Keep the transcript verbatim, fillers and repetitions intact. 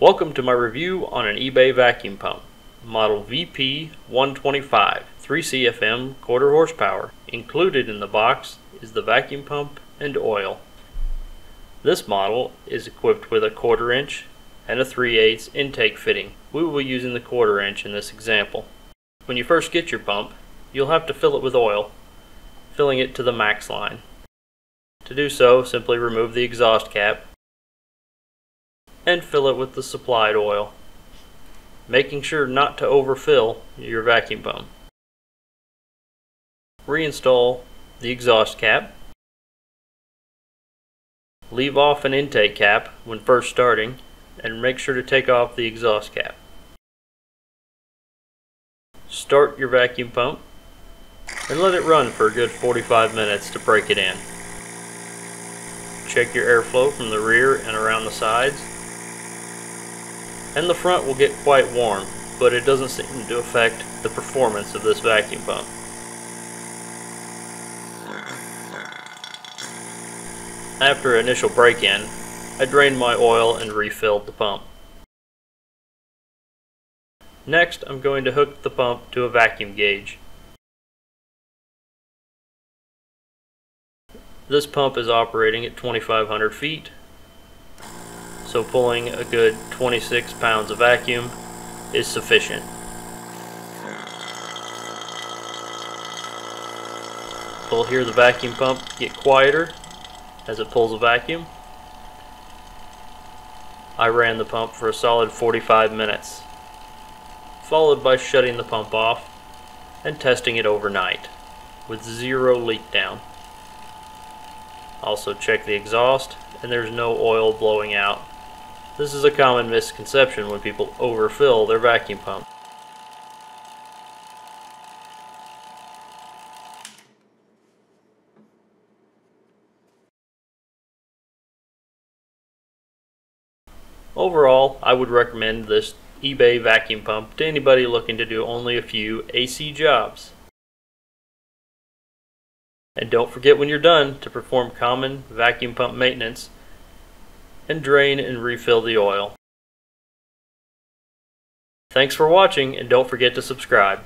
Welcome to my review on an eBay vacuum pump, model V P one twenty-five, three C F M quarter horsepower. Included in the box is the vacuum pump and oil. This model is equipped with a quarter inch and a three eighths intake fitting. We will be using the quarter inch in this example. When you first get your pump, you'll have to fill it with oil, filling it to the max line. To do so, simply remove the exhaust cap and fill it with the supplied oil, making sure not to overfill your vacuum pump. Reinstall the exhaust cap. Leave off an intake cap when first starting, and make sure to take off the exhaust cap. Start your vacuum pump and let it run for a good forty-five minutes to break it in. Check your airflow from the rear and around the sides. And the front will get quite warm, but it doesn't seem to affect the performance of this vacuum pump. After initial break-in, I drained my oil and refilled the pump. Next, I'm going to hook the pump to a vacuum gauge. This pump is operating at twenty-five hundred feet. So pulling a good twenty-six pounds of vacuum is sufficient. We'll hear the vacuum pump get quieter as it pulls a vacuum. I ran the pump for a solid forty-five minutes, followed by shutting the pump off and testing it overnight with zero leak down. Also check the exhaust, and there's no oil blowing out. This is a common misconception when people overfill their vacuum pump. Overall, I would recommend this eBay vacuum pump to anybody looking to do only a few A C jobs. And don't forget, when you're done, to perform common vacuum pump maintenance and drain and refill the oil. Thanks for watching, and don't forget to subscribe.